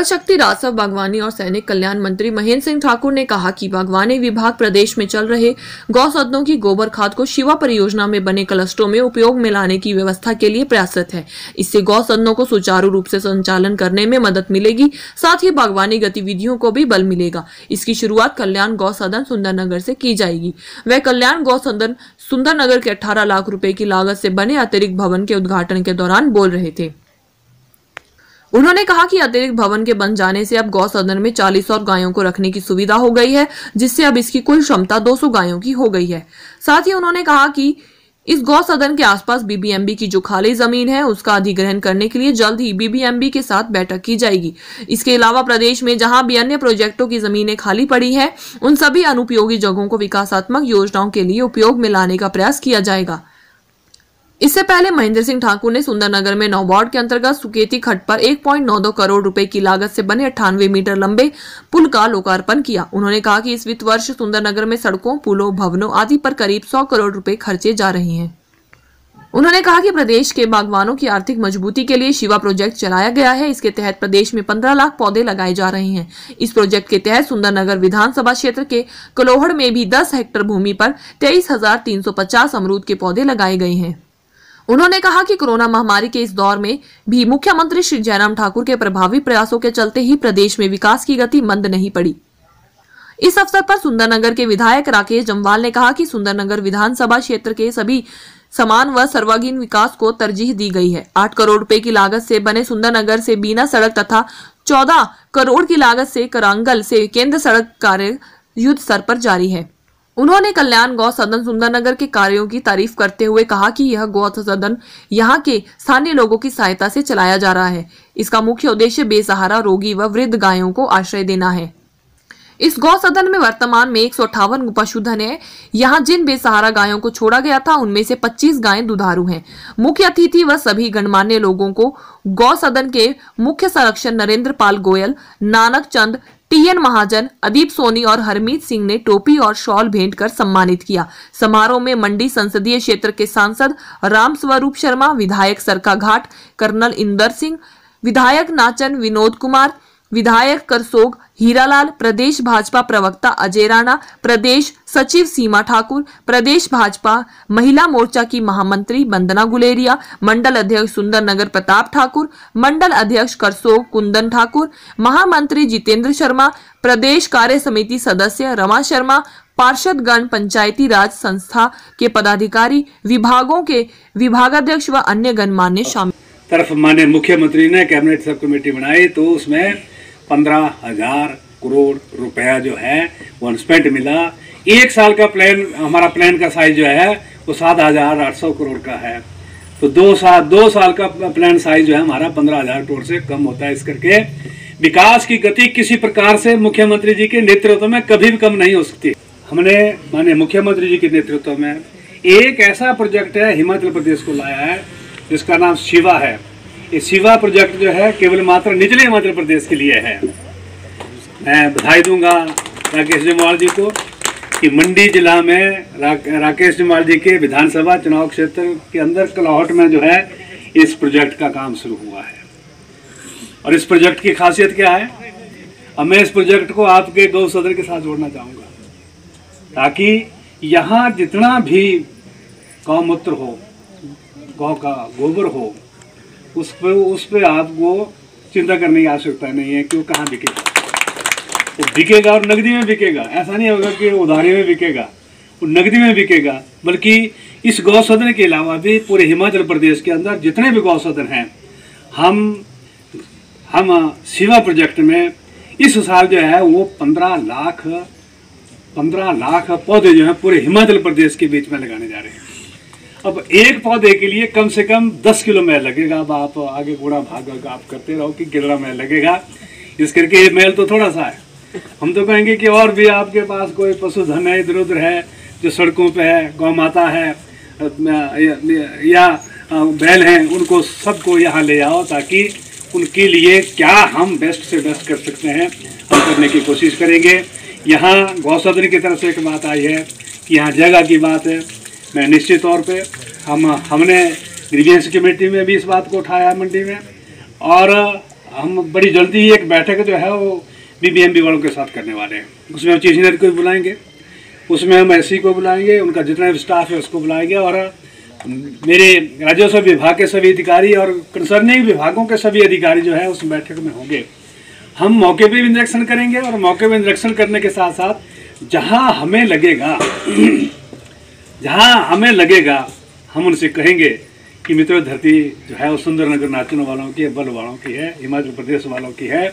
जल शक्ति राजस्व बागवानी और सैनिक कल्याण मंत्री महेंद्र सिंह ठाकुर ने कहा कि बागवानी विभाग प्रदेश में चल रहे गौसदनों की गोबर खाद को शिवा परियोजना में बने क्लस्टरों में उपयोग में लाने की व्यवस्था के लिए प्रयासरत है। इससे गौसदनों को सुचारू रूप से संचालन करने में मदद मिलेगी, साथ ही बागवानी गतिविधियों को भी बल मिलेगा। इसकी शुरुआत कल्याण गौसदन सुंदरनगर से की जाएगी। वह कल्याण गौसदन सुंदरनगर के 18 लाख रुपए की लागत से बने अतिरिक्त भवन के उद्घाटन के दौरान बोल रहे थे। उन्होंने कहा कि अतिरिक्त भवन के बन जाने से अब गौ सदन में 40 और गायों को रखने की सुविधा हो गई है, जिससे अब इसकी कुल क्षमता 200 गायों की हो गई है। साथ ही उन्होंने कहा कि इस गौ सदन के आसपास बीबीएमबी की जो खाली जमीन है उसका अधिग्रहण करने के लिए जल्द ही बीबीएमबी के साथ बैठक की जाएगी। इसके अलावा प्रदेश में जहां भी अन्य प्रोजेक्टों की जमीनें खाली पड़ी है उन सभी अनुपयोगी जगहों को विकासात्मक योजनाओं के लिए उपयोग में लाने का प्रयास किया जाएगा। इससे पहले महेंद्र सिंह ठाकुर ने सुंदरनगर में 9 वार्ड के अंतर्गत सुकेती खड्ड पर 1.92 करोड़ रुपए की लागत से बने 98 मीटर लंबे पुल का लोकार्पण किया। उन्होंने कहा कि इस वित्त वर्ष सुंदरनगर में सड़कों, पुलों, भवनों आदि पर करीब 100 करोड़ रुपए खर्चे जा रहे हैं। उन्होंने कहा कि प्रदेश के बागवानों की आर्थिक मजबूती के लिए शिवा प्रोजेक्ट चलाया गया है। इसके तहत प्रदेश में 15 लाख पौधे लगाए जा रहे हैं। इस प्रोजेक्ट के तहत सुंदरनगर विधानसभा क्षेत्र के कलोहड़ में भी 10 हेक्टेयर भूमि पर 23,350 अमरूद के पौधे लगाए गए हैं। उन्होंने कहा कि कोरोना महामारी के इस दौर में भी मुख्यमंत्री श्री जयराम ठाकुर के प्रभावी प्रयासों के चलते ही प्रदेश में विकास की गति मंद नहीं पड़ी। इस अवसर पर सुंदरनगर के विधायक राकेश जमवाल ने कहा कि सुंदरनगर विधानसभा क्षेत्र के सभी समान व सर्वांगीण विकास को तरजीह दी गई है। 8 करोड़ रुपए की लागत से बने सुंदरनगर से बीना सड़क तथा 14 करोड़ की लागत से करांगल से केंद्र सड़क कार्य युद्ध स्तर पर जारी है। उन्होंने कल्याण गौ सदन सुंदरनगर के कार्यों की तारीफ करते हुए कहा कि यह गौ सदन यहाँ के स्थानीय लोगों की सहायता से चलाया जा रहा है। इसका मुख्य उद्देश्य बेसहारा, रोगी व वृद्ध गायों को आश्रय देना है। इस गौ सदन में वर्तमान में 158 पशुधन है। यहाँ जिन बेसहारा गायों को छोड़ा गया था उनमें से 25 गायें दुधारू हैं। मुख्य अतिथि व सभी गणमान्य लोगों को गौ सदन के मुख्य संरक्षक नरेंद्र पाल गोयल, नानक चंद, टीएन महाजन, अधीप सोनी और हरमीत सिंह ने टोपी और शॉल भेंट कर सम्मानित किया। समारोह में मंडी संसदीय क्षेत्र के सांसद रामस्वरूप शर्मा, विधायक सरका घाट कर्नल इंदर सिंह, विधायक नाचन विनोद कुमार, विधायक करसोग हीरालाल, प्रदेश भाजपा प्रवक्ता अजय राणा, प्रदेश सचिव सीमा ठाकुर, प्रदेश भाजपा महिला मोर्चा की महामंत्री बंदना गुलेरिया, मंडल अध्यक्ष सुंदरनगर प्रताप ठाकुर, मंडल अध्यक्ष करसोग कुंदन ठाकुर, महामंत्री जितेंद्र शर्मा, प्रदेश कार्य समिति सदस्य रमा शर्मा, पार्षदगण, पंचायती राज संस्था के पदाधिकारी, विभागों के विभागाध्यक्ष व अन्य गणमान्य शामिल। तरफ माननीय मुख्यमंत्री ने कैबिनेट सब कमेटी बनाई तो उसमें 15,000 करोड़ रुपया जो है वो स्पेंट मिला। एक साल का प्लान, हमारा प्लान का साइज जो है वो 7,800 करोड़ का है। तो दो साल का प्लान साइज जो है हमारा 15,000 करोड़ से कम होता है। इस करके विकास की गति किसी प्रकार से मुख्यमंत्री जी के नेतृत्व में कभी भी कम नहीं हो सकती। हमने माननीय मुख्यमंत्री जी के नेतृत्व में एक ऐसा प्रोजेक्ट है हिमाचल प्रदेश को लाया है जिसका नाम शिवा है। ये शिवा प्रोजेक्ट जो है केवल मात्र निचले हिमाचल प्रदेश के लिए है। मैं बधाई दूंगा राकेश जमवाल जी को कि मंडी जिला में राकेश जमवाल जी के विधानसभा चुनाव क्षेत्र के अंदर कलाहट में जो है इस प्रोजेक्ट का काम शुरू हुआ है। और इस प्रोजेक्ट की खासियत क्या है, अब मैं इस प्रोजेक्ट को आपके गौ सदन के साथ जोड़ना चाहूँगा ताकि यहाँ जितना भी गौमूत्र हो, गौ का गोबर हो, उस पर आपको चिंता करने की आवश्यकता नहीं है कि वो कहाँ बिकेगा। वो बिकेगा और नकदी में बिकेगा। ऐसा नहीं होगा कि उधारी में बिकेगा, वो नकदी में बिकेगा। बल्कि इस गौ सदन के अलावा भी पूरे हिमाचल प्रदेश के अंदर जितने भी गौ सदन हैं हम शिवा प्रोजेक्ट में इस साल जो है वो 15 लाख पौधे जो हैं पूरे हिमाचल प्रदेश के बीच में लगाने जा रहे हैं। अब एक पौधे के लिए कम से कम 10 किलो मैल लगेगा। अब आप आगे गुणा भाग आप करते रहो कि कितना मैल लगेगा। इस करके ये मैल तो थोड़ा सा है, हम तो कहेंगे कि और भी आपके पास कोई पशुधन है इधर उधर है जो सड़कों पे है, गौ माता है या बैल हैं, उनको सबको यहाँ ले आओ ताकि उनके लिए क्या हम बेस्ट से बेस्ट कर सकते हैं हम करने की कोशिश करेंगे। यहाँ गौ सदन की तरफ से एक बात आई है कि यहाँ जगह की बात है। मैं निश्चित तौर पे हमने ग्रीवियंस कमेटी में भी इस बात को उठाया मंडी में और हम बड़ी जल्दी एक बैठक जो है वो बीबीएमबी वालों के साथ करने वाले हैं। उसमें हम चीफ इंजीनियर को बुलाएंगे, उसमें हम एससी को बुलाएंगे, उनका जितना भी स्टाफ है उसको बुलाएंगे और मेरे राजस्व विभाग के सभी अधिकारी और कंसर्निंग विभागों के सभी अधिकारी जो है उस बैठक में होंगे। हम मौके पे भी निरीक्षण करेंगे और मौके पे निरीक्षण करने के साथ साथ जहाँ हमें लगेगा हम उनसे कहेंगे कि मित्रों धरती जो है वो सुंदरनगर नाचन वालों की है, बल वालों की है, हिमाचल प्रदेश वालों की है,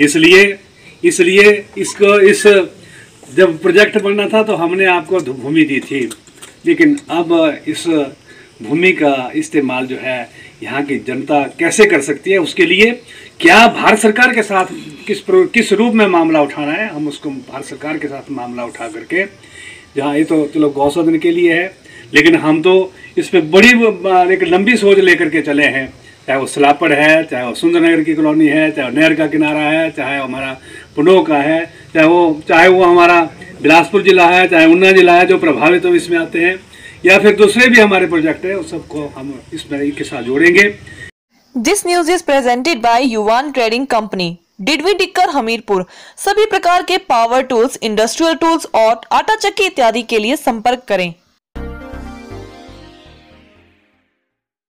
इसलिए इसको जब प्रोजेक्ट बनना था तो हमने आपको भूमि दी थी, लेकिन अब इस भूमि का इस्तेमाल जो है यहाँ की जनता कैसे कर सकती है, उसके लिए क्या भारत सरकार के साथ किस रूप में मामला उठाना है, हम उसको भारत सरकार के साथ मामला उठा करके जहाँ ये तो चलो गौ सदन के लिए है, लेकिन हम तो इस पर बड़ी एक लंबी सोच लेकर के चले हैं। चाहे वो सलापड़ है, चाहे वो सुंदरनगर की कॉलोनी है, चाहे वो नहर का किनारा है, चाहे वो हमारा पुनोह का है, चाहे वो हमारा बिलासपुर जिला है, चाहे ऊना जिला है जो प्रभावित तो इसमें आते हैं, या फिर दूसरे भी हमारे प्रोजेक्ट है, उन सबको हम इस तरीके के साथ जोड़ेंगे। This news is presented by Yuvan trading company, डिडवी डिकर, हमीरपुर। सभी प्रकार के पावर टूल्स, इंडस्ट्रियल टूल्स और आटा चक्की इत्यादि के लिए संपर्क करें।